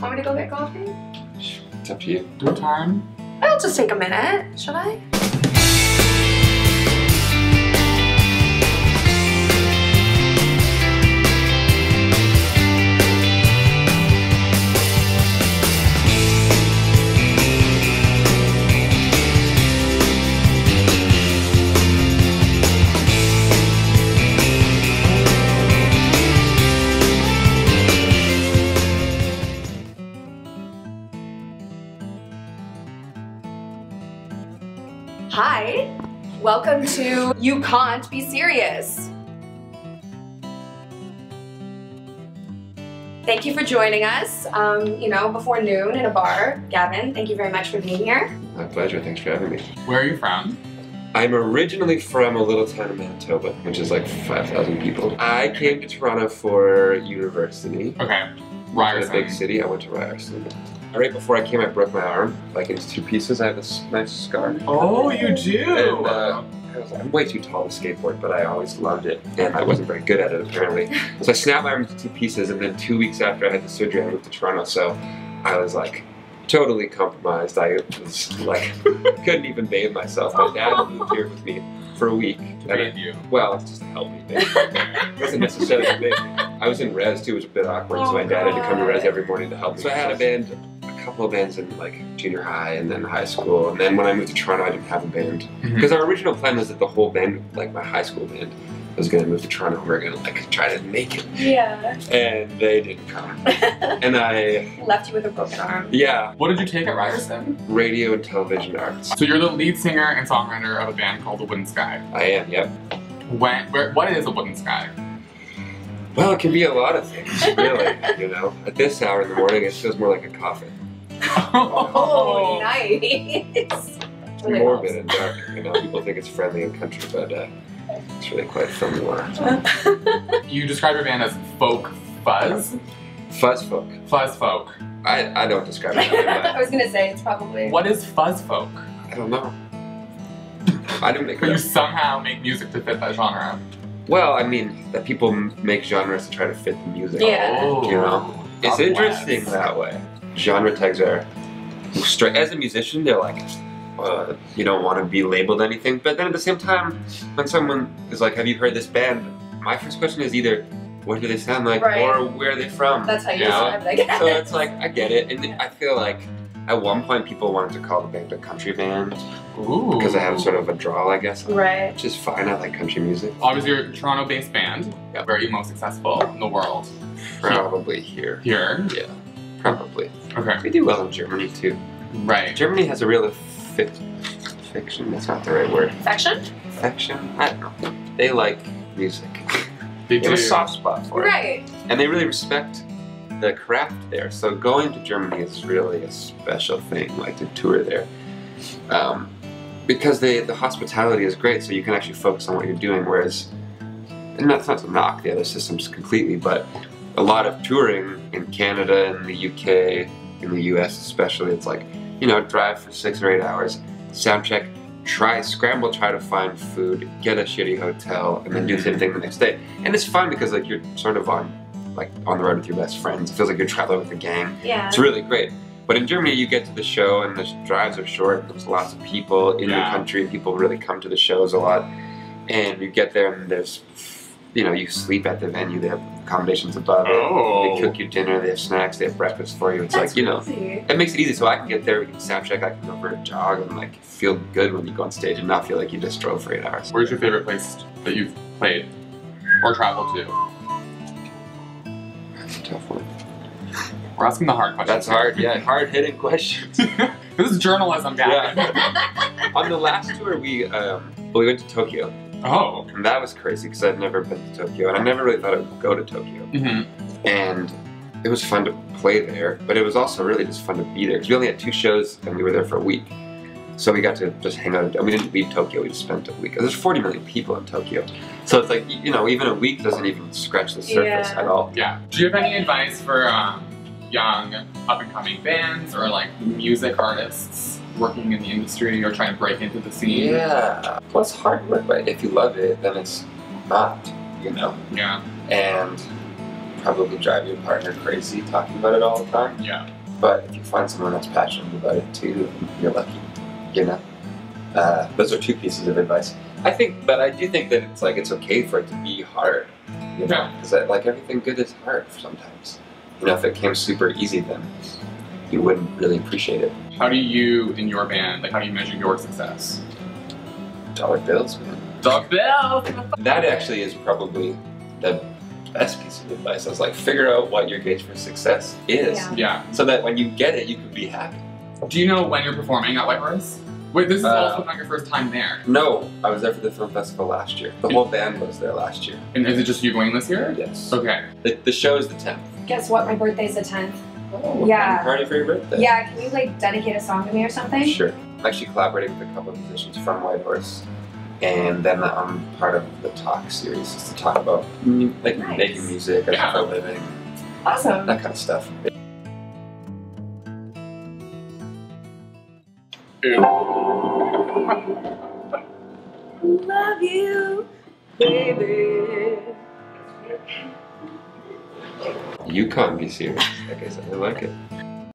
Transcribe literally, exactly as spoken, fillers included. Want me to go get coffee? It's up to you. No time. I'll just take a minute, should I? Hi, welcome to You Can't Be Serious. Thank you for joining us, um, you know, before noon in a bar. Gavin, thank you very much for being here. My pleasure, thanks for having me. Where are you from? I'm originally from a little town in Manitoba, which is like five thousand people. I came to Toronto for university. Okay, Ryerson. A big city, I went to Ryerson. Right before I came, I broke my arm, like into two pieces. I have this nice scar. Oh, you do? And, uh, I was like, I'm way too tall to skateboard, but I always loved it, and I wasn't very good at it, apparently. So I snapped my arm into two pieces, and then two weeks after I had the surgery, I moved to Toronto, so I was like, totally compromised. I was like, couldn't even bathe myself. My dad moved here with me for a week. To bathe you? Well, just to help me. It wasn't necessarily a thing. I was in res, too, which was a bit awkward, oh, so my dad God. had to come to res every morning to help me. So I had a band. Couple of bands in like junior high and then high school, and then when I moved to Toronto I didn't have a band because mm-hmm. our original plan was that the whole band, like my high school band, was going to move to Toronto and we were going to like try to make it. Yeah. And they didn't come. And I left you with a broken arm. Yeah. What did you take at Ryerson? Radio and television arts. So you're the lead singer and songwriter of a band called The Wooden Sky. I am. Yep. When? Where, what is The Wooden Sky? Well, it can be a lot of things, really. You know, at this hour in the morning, it feels more like a coffin. Oh, nice! It's morbid and dark. You know, people think it's friendly and country, but uh, it's really quite film noir. You describe your band as folk fuzz. Fuzz folk. Fuzz folk. I I don't describe it. Either, I was gonna say it's probably. What is fuzz folk? I don't know. I didn't make. But you somehow make music to fit that genre. Well, I mean, that people make genres to try to fit the music. Yeah. Oh, you know, it's Southwest. Interesting that way. Genre tags are, straight, as a musician, they're like, uh, you don't want to be labeled anything. But then at the same time, when someone is like, have you heard this band? My first question is either, what do they sound like, right. or where are they from? That's how you, you describe it, I guess. So it's like, I get it. And yeah. I feel like at one point people wanted to call the band a country band. Ooh. Because I have sort of a drawl, I guess. Right. Which is fine, I like country music. Obviously you're a Toronto-based band, yeah. very most successful in the world. Probably here. Here? Yeah. Probably. Okay. We do well in Germany too. Right. Germany has a real fi fiction. That's not the right word. Faction? Faction. I don't know. They like music. They do. They have a soft spot for it. Right. And they really respect the craft there. So going to Germany is really a special thing. Like to tour there, um, because they the hospitality is great. So you can actually focus on what you're doing. Whereas, and that's not to knock the other systems completely, but. A lot of touring in Canada, in the U K, in the U S especially, it's like, you know, drive for six or eight hours, sound check, try, scramble, try to find food, get a shitty hotel, and then do the same thing the next day. And it's fun because like you're sort of on, like on the road with your best friends. It feels like you're traveling with a gang. Yeah. It's really great. But in Germany, you get to the show and the drives are short. There's lots of people in yeah. the country. People really come to the shows a lot. And you get there and there's, you know, you sleep at the venue. They have accommodations above it. Oh. They cook you dinner. They have snacks. They have breakfast for you. It's That's like you know, crazy. It makes it easy. So I can get there. We can sound check. I can go for a jog and like feel good when you go on stage and not feel like you just drove for eight hours. Where's your favorite place that you've played or traveled to? That's a tough one. We're asking the hard questions. That's hard. Yeah, hard hitting questions. This is journalism, guys. Yeah. On the last tour, we um, well, we went to Tokyo. Oh. And that was crazy because I'd never been to Tokyo and I never really thought I would go to Tokyo. Mm-hmm. And it was fun to play there, but it was also really just fun to be there because we only had two shows and we were there for a week. So we got to just hang out and we didn't leave Tokyo, we just spent a week. There's forty million people in Tokyo. So it's like, you know, even a week doesn't even scratch the surface yeah. at all. Yeah. Do you have any advice for um, young up and coming bands or like music artists? Working in the industry or trying to break into the scene. Yeah. Plus hard work, but if you love it, then it's not, you know? Yeah. And probably drive your partner crazy talking about it all the time. Yeah. But if you find someone that's passionate about it too, you're lucky, you know? Uh, those are two pieces of advice. I think, but I do think that it's like, it's okay for it to be hard, you know? Because yeah. like everything good is hard sometimes. You know, if it came super easy then you wouldn't really appreciate it. How do you, in your band, like how do you measure your success? Dollar bills, man. Dollar bills! That actually is probably the best piece of advice. I was like, figure out what your gauge for success is. Yeah. yeah. So that when you get it, you can be happy. Do you know when you're performing at Whitehorse? Wait, this is uh, also not your first time there. No, I was there for the film festival last year. The whole band was there last year. And is it just you going this year? Yes. Okay. The, the show is the tenth. Guess what? My birthday's the tenth. Oh, yeah. Party for your birthday. Yeah, can you like dedicate a song to me or something? Sure. I'm actually collaborating with a couple of musicians from Whitehorse, and then I'm part of the Talk series, just to talk about like nice. making music and yeah. for a living. Awesome. That kind of stuff. Love you, baby. You can't be serious. I guess I like it.